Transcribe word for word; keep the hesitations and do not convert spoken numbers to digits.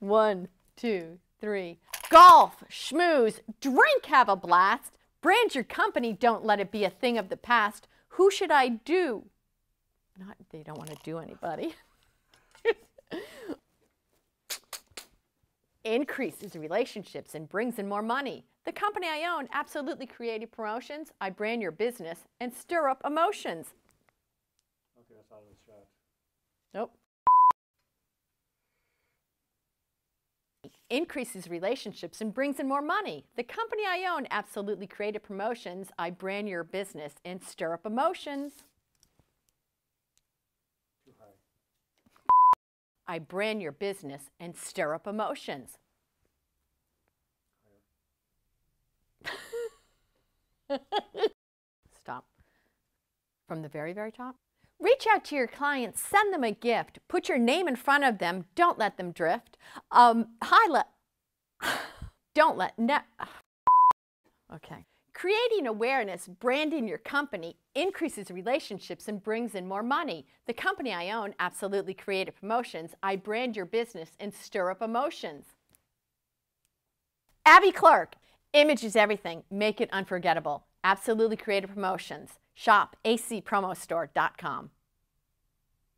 One, two, three. Golf, schmooze, drink, have a blast. Brand your company, don't let it be a thing of the past. Who should I do? Not, they don't want to do anybody. Increases relationships and brings in more money. The company I own, Absolutely Creative Promotions, I brand your business and stir up emotions. Okay, that's out of the chat. Nope. Increases relationships and brings in more money. The company I own, Absolutely Creative Promotions, I brand your business and stir up emotions. Too high. I brand your business and stir up emotions. Stop. From the very, very top. Reach out to your clients, send them a gift, put your name in front of them, don't let them drift. Um, highlight, don't let, ne okay. Creating awareness, branding your company, increases relationships and brings in more money. The company I own, Absolutely Creative Promotions, I brand your business and stir up emotions. Abby Clark, image is everything, make it unforgettable. Absolutely Creative Promotions. Shop a c promo store dot com.